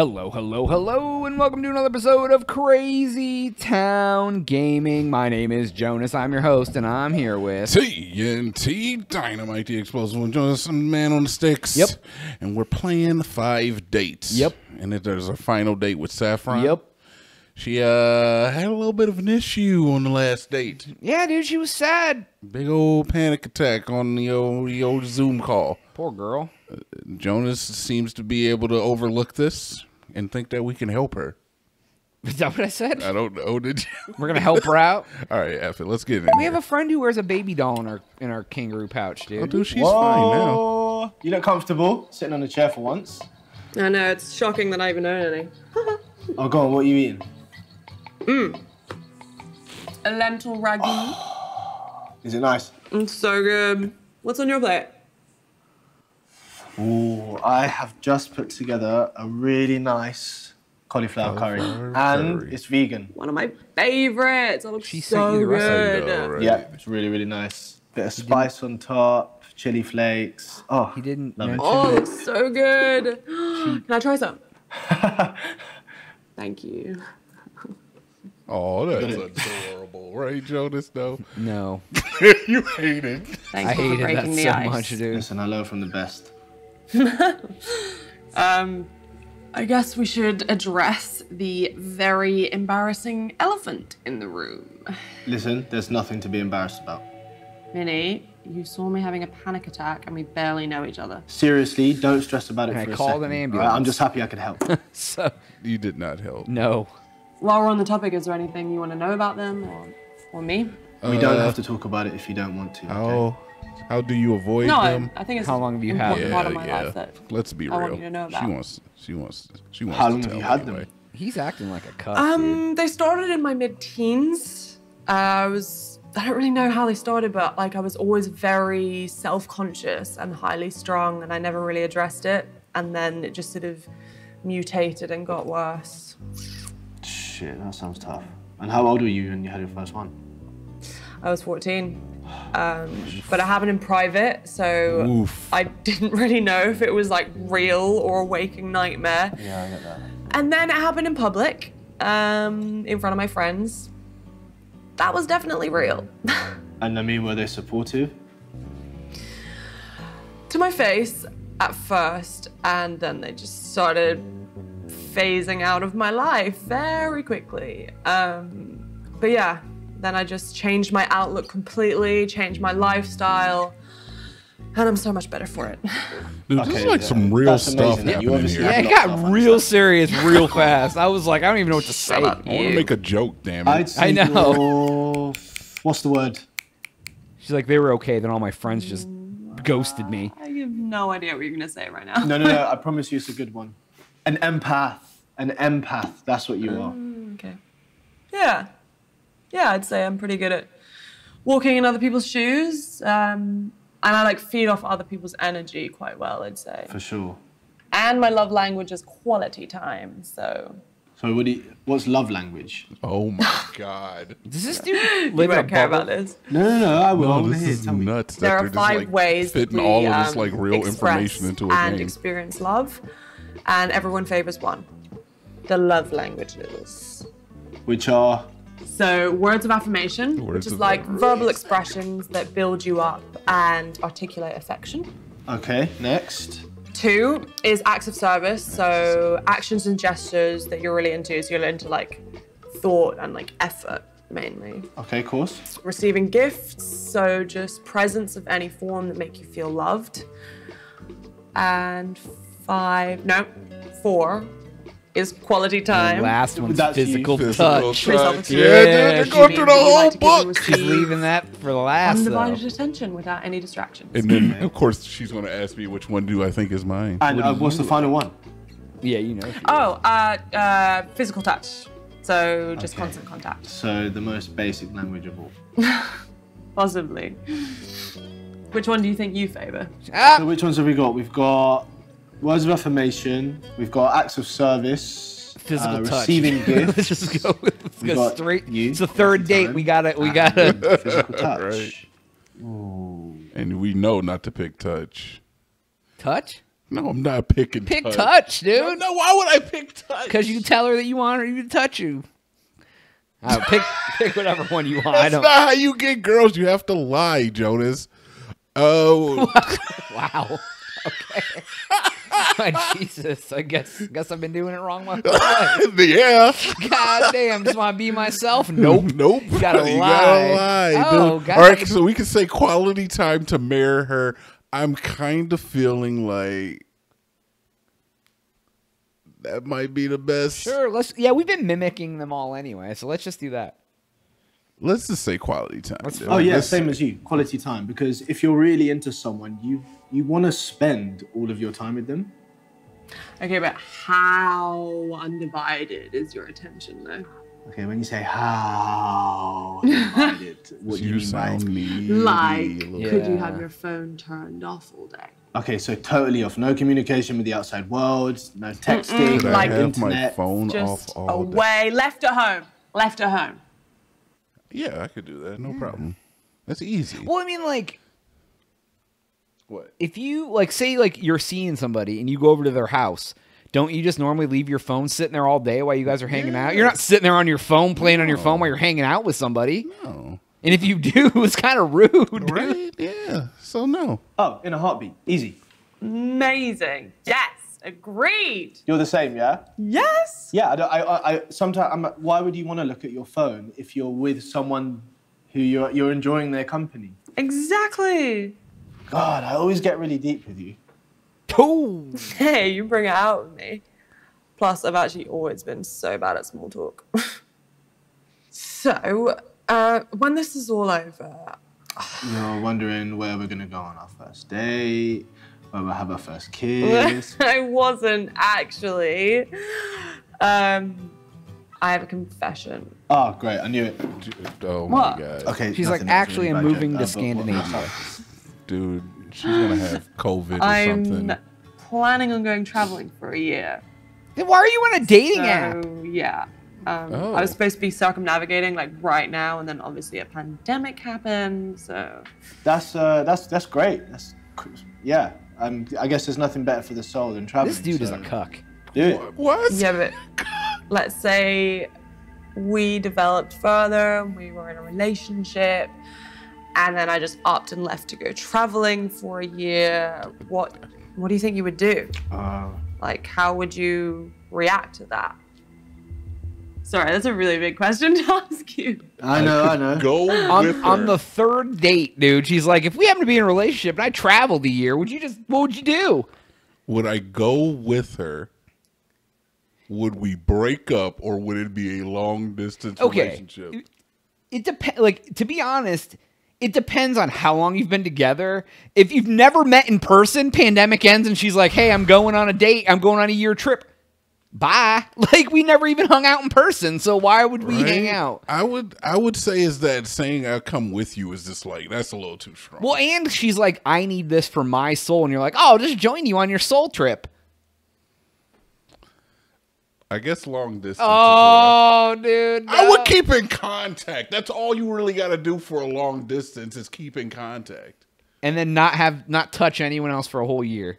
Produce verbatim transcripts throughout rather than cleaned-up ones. Hello, hello, hello, and welcome to another episode of Crazy Town Gaming. My name is Jonas, I'm your host, and I'm here with... T N T Dynamite the Explosive, Jonas and Man on the Sticks. Yep. And we're playing Five Dates. Yep. And there's a final date with Saffron. Yep. She uh, had a little bit of an issue on the last date. Yeah, dude, she was sad. Big old panic attack on the old, the old Zoom call. Poor girl. Uh, Jonas seems to be able to overlook this and think that we can help her. Is that what I said? I don't know. Did you? We're gonna help her out. All right, F it. Let's get in. We here. have a friend who wears a baby doll in our in our kangaroo pouch, dude. Oh, dude, she's Whoa. fine now. You look comfortable sitting on a chair for once. I know. It's shocking that I even own any. Oh, go on. What are you eating? Mmm. A lentil ragu. Oh. Is it nice? It's so good. What's on your plate? Ooh, I have just put together a really nice cauliflower, cauliflower curry. curry, and it's vegan. One of my favorites. It looks she so you the good. Though, right? Yeah, it's really, really nice. Bit of he spice didn't... on top, chili flakes. Oh, he didn't. Love it. Oh, it's so good. Can I try some? Thank you. Oh, that's adorable, right, Jonas? No, no. You hate it. Thanks I for hated breaking that the so ice. much, dude. Listen, I learned from the best. um, I guess we should address the very embarrassing elephant in the room. Listen, there's nothing to be embarrassed about. Minnie, you saw me having a panic attack and we barely know each other. Seriously, don't stress about it okay, for a second. I called an ambulance. Right, I'm just happy I could help. So you did not help. No. While we're on the topic, is there anything you want to know about them or, or me? Uh, we don't have to talk about it if you don't want to. Okay? Oh. How do you avoid no, them? I, I think it's how long have you had them? Yeah, yeah. Let's be real. I want you to know about. She wants. She wants. She wants. How long have you had anyway. them? He's acting like a cuss. Um, dude. They started in my mid-teens. Uh, I was. I don't really know how they started, but like I was always very self-conscious and highly strung, and I never really addressed it. And then it just sort of mutated and got worse. Shit, that sounds tough. And how old were you when you had your first one? I was fourteen. Um, but it happened in private, so Oof. I didn't really know if it was like real or a waking nightmare. Yeah, I get that. And then it happened in public, um, in front of my friends. That was definitely real. And I mean, were they supportive? To my face at first, and then they just started phasing out of my life very quickly. Um, but yeah. Then I just changed my outlook completely, changed my lifestyle, and I'm so much better for it. Dude, okay, this is like yeah. some real That's stuff happening you here. Yeah, it got real serious real fast. I was like, I don't even know what to say. I want to make a joke, damn it. I'd say I know. Your... What's the word? She's like, they were okay, then all my friends just ghosted me. I have no idea what you're going to say right now. No, no, no, I promise you it's a good one. An empath. An empath. That's what you are. Um, okay. Yeah. Yeah, I'd say I'm pretty good at walking in other people's shoes. Um, and I like feed off other people's energy quite well, I'd say. For sure. And my love language is quality time, so. So what do you, what's love language? Oh my God. Does this dude live in a bubble? You won't care about this. No, no, no, I will. No, this is nuts. There are five ways that we all of this like real information into a game and experience love. And everyone favors one. The love languages. Which are? So words of affirmation, words which is like words. verbal expressions that build you up and articulate affection. Okay, next. Two is acts of service, acts so of service. actions and gestures that you're really into, so you're into like thought and like effort mainly. Okay, of course. Receiving gifts, so just presents of any form that make you feel loved. And five, no, four. Is quality time. The last one's That's physical, physical touch. touch. Yeah, yeah, dude, they're going through the whole like book. She's leaving that for the last. Undivided though. attention without any distractions. And then, of course, she's going to ask me which one do I think is mine. And uh, what's the final one? Yeah, you know. Oh, uh, uh, physical touch. So just okay. constant contact. So the most basic language of all. Possibly. Which one do you think you favour? Ah. So which ones have we got? We've got. Words of affirmation. We've got acts of service. Physical uh, touch. Receiving gifts. Let's just go. Let's go straight. You, it's the third date. Time. We got it. We got it. Physical touch. Right. And we know not to pick touch. Touch? No, I'm not picking touch. Pick touch, dude. No, no, why would I pick touch? Because you tell her that you want her to touch you. Right, pick pick whatever one you want. That's I don't... not how you get girls. You have to lie, Jonas. Oh. Wow. Okay. My Jesus. I guess guess I've been doing it wrong my whole life. Yeah. God damn. Just want to be myself? Nope. Nope. You gotta lie. You gotta lie. Oh, God. All right, so we can say quality time to mirror her. I'm kind of feeling like that might be the best. Sure, let's. Yeah, we've been mimicking them all anyway, so let's just do that. Let's just say quality time. Oh yeah, let's same say. as you, quality time. Because if you're really into someone, you you want to spend all of your time with them. Okay, but how undivided is your attention, though? Okay, when you say how undivided, what do you, you mean by like? Yeah. Could you have your phone turned off all day? Okay, so totally off. No communication with the outside world. No texting. Mm-mm, like I have internet. My phone just off all away, day. Left at home. Left at home. Yeah, I could do that. No mm. problem. That's easy. Well, I mean, like, what if you like say like you're seeing somebody and you go over to their house? Don't you just normally leave your phone sitting there all day while you guys are hanging yeah. out? You're not sitting there on your phone, playing no. on your phone while you're hanging out with somebody. No. And if you do, it's kind of rude. Right? Yeah. So no. Oh, in a heartbeat. Easy. Amazing. Yes. Agreed. You're the same, yeah? Yes. Yeah. I, don't, I, I, I sometimes. I'm, why would you want to look at your phone if you're with someone who you're you're enjoying their company? Exactly. God, I always get really deep with you. Oh. Hey, you bring it out with me. Plus, I've actually always been so bad at small talk. So, uh, when this is all over... You're wondering where we're going to go on our first date, where we'll have our first kiss. I wasn't, actually. Um, I have a confession. Oh, great. I knew it. Oh, what? My God. Okay, she's like, actually, I'm moving to Scandinavia. Dude. She's gonna have COVID or I'm something. I'm planning on going traveling for a year. Then why are you on a dating so, app? Yeah, um, oh. I was supposed to be circumnavigating like right now, and then obviously a pandemic happened. So that's uh, that's that's great. That's yeah. Um, I guess there's nothing better for the soul than traveling. This dude so. is a cuck. Dude, what? Yeah, but let's say we developed further, and we were in a relationship. And then I just upped and left to go traveling for a year. What what do you think you would do? Uh, like, how would you react to that? Sorry, that's a really big question to ask you. I know, I know. Go on, with her. On the third date, dude, she's like, if we happen to be in a relationship and I traveled a year, would you just, what would you do? Would I go with her? Would we break up, or would it be a long distance okay. relationship? It, it depends, like, to be honest, it depends on how long you've been together. If you've never met in person, pandemic ends and she's like, hey, I'm going on a date. I'm going on a year trip. Bye. Like, we never even hung out in person. So why would we right? hang out? I would I would say is that saying I'll come with you is just like, that's a little too strong. Well, and she's like, I need this for my soul. And you're like, oh, I'll just join you on your soul trip. I guess long distance. Oh, dude. No. I would keep in contact. That's all you really got to do for a long distance is keep in contact. And then not have not touch anyone else for a whole year.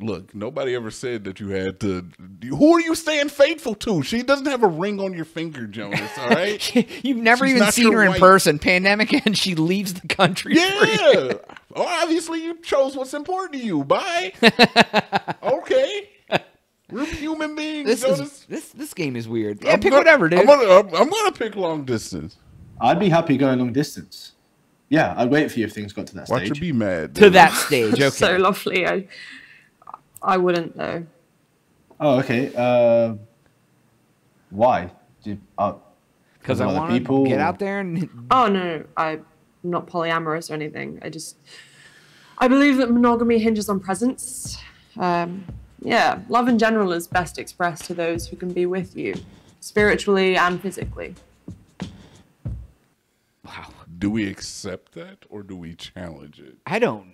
Look, nobody ever said that you had to. Who are you staying faithful to? She doesn't have a ring on your finger, Jonas, all right? she, you've never She's even seen her wife. in person. Pandemic and she leaves the country. Yeah. Well, obviously, you chose what's important to you. Bye. Okay. We're human beings. This Jonas. Is, this this game is weird. Yeah, I'm pick gonna, whatever, dude. I'm gonna, I'm, I'm gonna pick long distance. I'd be happy going long distance. Yeah, I'd wait for you if things got to that Watch stage. Watch her be mad. Dude. To that stage, okay. So lovely. I, I wouldn't though. Oh, okay. Uh, why? Because uh, I want to get out there and. Oh no, I'm not polyamorous or anything. I just, I believe that monogamy hinges on presence. Um. Yeah, love in general is best expressed to those who can be with you, spiritually and physically. Wow. Do we accept that or do we challenge it? I don't.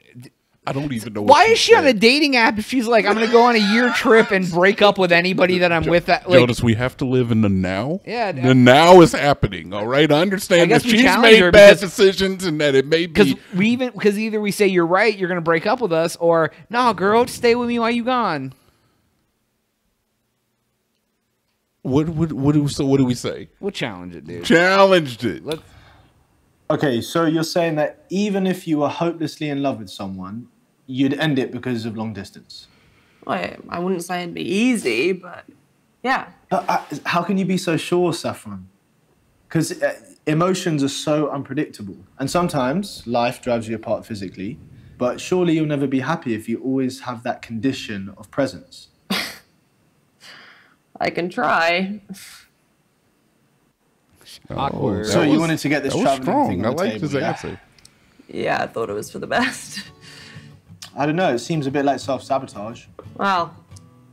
I don't even know. What Why is she said. on a dating app if she's like, I'm going to go on a year trip and break up with anybody that I'm J with? That, like, Jonas, we have to live in the now. Yeah, the now is happening. All right, I understand I that she's made bad decisions and that it may be because we even because either we say you're right, you're going to break up with us, or nah, girl, stay with me while you gone. What what what do so what do we say? We'll challenge it, dude. Challenged it. Let's Okay, so you're saying that even if you were hopelessly in love with someone, you'd end it because of long distance? Well, I wouldn't say it'd be easy, but yeah. But I, how can you be so sure, Saffron? Because emotions are so unpredictable. And sometimes life drives you apart physically, but surely you'll never be happy if you always have that condition of presence. I can try. Awkward. So you wanted to get this traveling thing on the table. I liked his answer. Yeah, I thought it was for the best. I don't know. It seems a bit like self-sabotage. Well,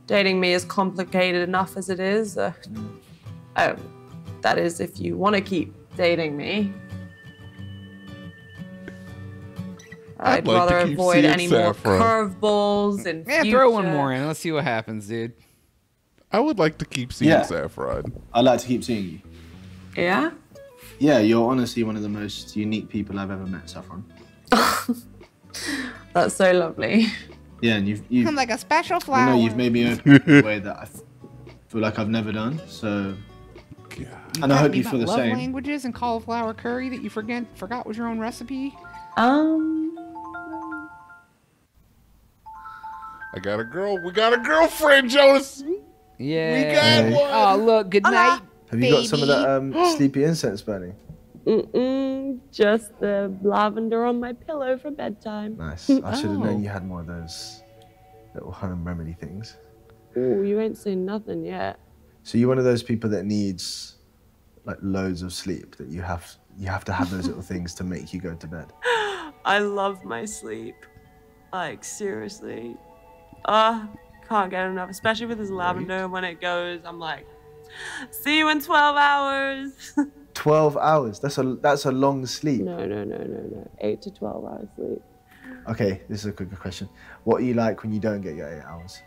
dating me is complicated enough as it is. Uh, mm. Oh, that is if you want to keep dating me. I'd, I'd like rather avoid any more curveballs and yeah, future. Throw one more in. Let's see what happens, dude. I would like to keep seeing yeah. Saffron. I'd like to keep seeing you. Yeah? Yeah, you're honestly one of the most unique people I've ever met, Saffron. That's so lovely. Yeah, and you've... you've I'm like a special flower. No, you've made me open in a way that I feel like I've never done, so... God. And I hope you feel the same. Love languages and cauliflower curry that you forget, forgot was your own recipe? Um... I got a girl. We got a girlfriend, Jonas! Yeah. We got one! Oh, look, good night. Have you Baby. got some of that um, sleepy incense burning? Mm-mm, just the lavender on my pillow for bedtime. Nice. I should have oh. known you had more of those little home remedy things. Ooh, you ain't seen nothing yet. So you're one of those people that needs like loads of sleep. That you have you have to have those little things to make you go to bed. I love my sleep. Like seriously, uh, can't get enough. Especially with this lavender. Right. When it goes, I'm like. See you in twelve hours. twelve hours? That's a, that's a long sleep. No, no, no, no, no. eight to twelve hours sleep. Okay, this is a good question. What are you like when you don't get your eight hours?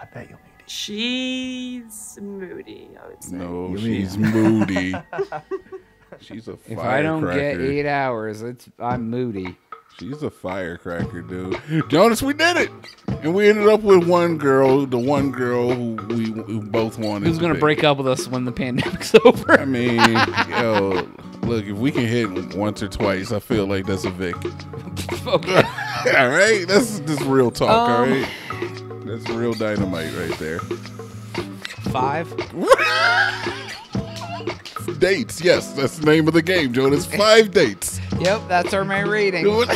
I bet you're moody. She's moody, I would say. No, you're she's moody. She's a firecracker. If I don't get eight hours, it's, I'm moody. She's a firecracker, dude. Jonas, we did it! And we ended up with one girl, the one girl who we who both wanted. Who's going to break up with us when the pandemic's over? I mean, yo, look, if we can hit once or twice, I feel like that's a Vic. Okay. All right? That's just real talk, um, all right? That's real dynamite right there. Five? Dates, yes. That's the name of the game, Jonas. Five dates. Yep, that's our my rating. four,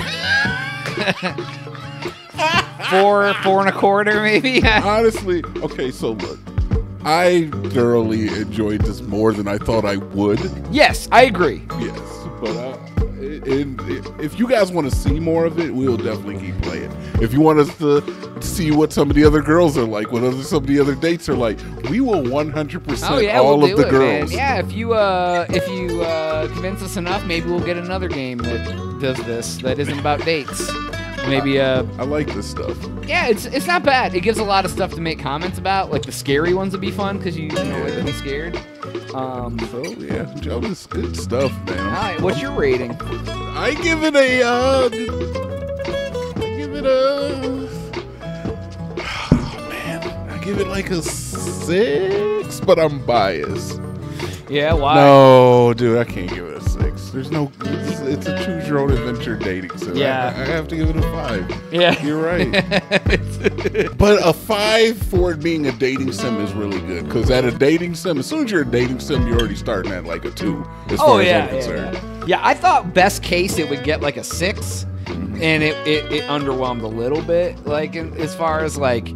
four and a quarter, maybe. Honestly, okay, so look. I thoroughly enjoyed this more than I thought I would. Yes, I agree. Yes, but I, it, it, if you guys want to see more of it, we'll definitely keep playing. If you want us to see what some of the other girls are like, what other, some of the other dates are like, we will one hundred percent oh, yeah, all we'll of the it, girls. Man. Yeah, if you uh, if you uh, convince us enough, maybe we'll get another game that does this, that isn't about dates. Maybe uh, I like this stuff. Yeah, it's it's not bad. It gives a lot of stuff to make comments about. Like the scary ones would be fun because you, you know it would be scared. Um, so yeah, Jonas, good stuff, man. All right, what's your rating? I give it a. Uh, I give it a. Oh man, I give it like a six, but I'm biased. Yeah, why? No, dude, I can't give it a six. There's no. It's, it's a choose-your-own-adventure dating, so yeah. I, I have to give it a five. Yeah, you're right. But a five for it being a dating sim is really good because at a dating sim, as soon as you're a dating sim, you're already starting at like a two. As oh, far yeah, as I'm yeah, concerned. Yeah. yeah, I thought best case it would get like a six, mm-hmm. and it, it it underwhelmed a little bit. Like in, as far as like,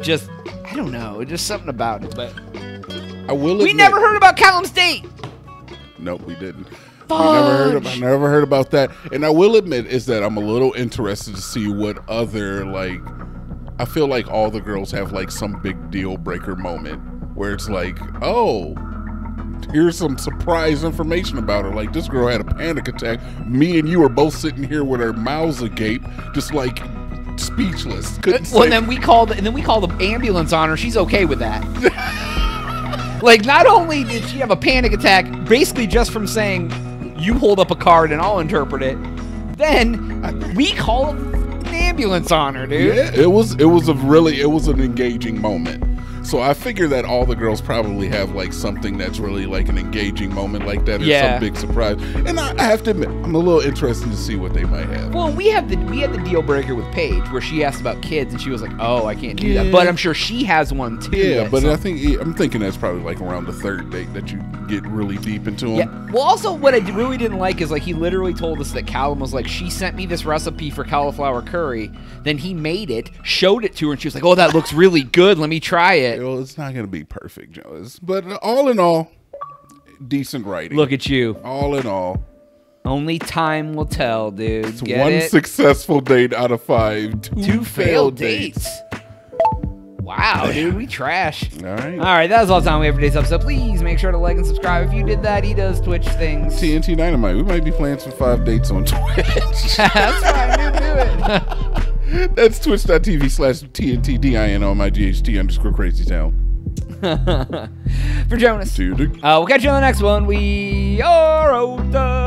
just I don't know, just something about it, but. I will admit, we never heard about Callum's date. Nope, we didn't. Fudge. We never heard about, never heard about that. And I will admit is that I'm a little interested to see what other, like, I feel like all the girls have, like, some big deal breaker moment where it's like, oh, here's some surprise information about her. Like, this girl had a panic attack. Me and you are both sitting here with our mouths agape, just like speechless. Couldn't well, say then we called, and then we called the ambulance on her. She's okay with that. Like, not only did she have a panic attack, basically just from saying, "You hold up a card and I'll interpret it," then we called an ambulance on her, dude. Yeah, it was it was a really it was an engaging moment. So I figure that all the girls probably have like something that's really like an engaging moment like that, or yeah, some big surprise. And I, I have to admit, I'm a little interested to see what they might have. Well, we have the we had the deal breaker with Paige where she asked about kids and she was like, "Oh, I can't do yeah. that." But I'm sure she has one too. Yeah, but something. I think I'm thinking that's probably like around the third date that you get really deep into them. Yeah. Well, also what I really didn't like is like he literally told us that Callum was like, "She sent me this recipe for cauliflower curry," then he made it, showed it to her, and she was like, "Oh, that looks really good. Let me try it." Well, it's not going to be perfect, Joe. But all in all, decent writing. Look at you. All in all. Only time will tell, dude. It's Get one it? successful date out of five. Two, two failed, failed dates. dates. Wow, dude. We trash. All right. All right. That was all the time we have for today's episode. Please make sure to like and subscribe. If you did that, he does Twitch things. T N T Dynamite. We might be playing some Five Dates on Twitch. That's right. Dude, do it. That's twitch dot T V slash T N T D I N O M I G H T underscore crazy town. For Jonas. Uh, we'll catch you on the next one. We are out.